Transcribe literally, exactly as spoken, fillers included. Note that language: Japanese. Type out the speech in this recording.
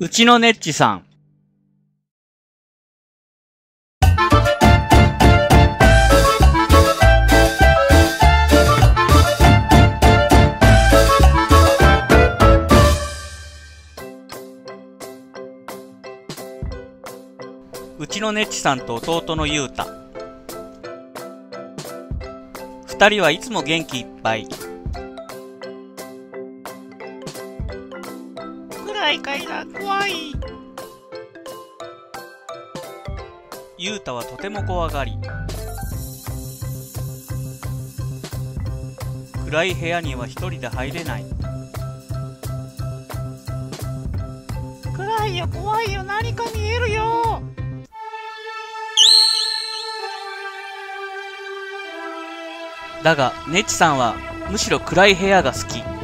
うちのねっちさん。うちのねっちさんと弟のゆうた。二人はいつも元気いっぱい。暗い階段怖い。ゆうたはとても怖がり、暗い部屋には一人で入れない。暗いよ怖いよ、何か見えるよ。だがねっちさんはむしろ暗い部屋が好き。